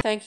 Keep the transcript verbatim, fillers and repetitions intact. Thank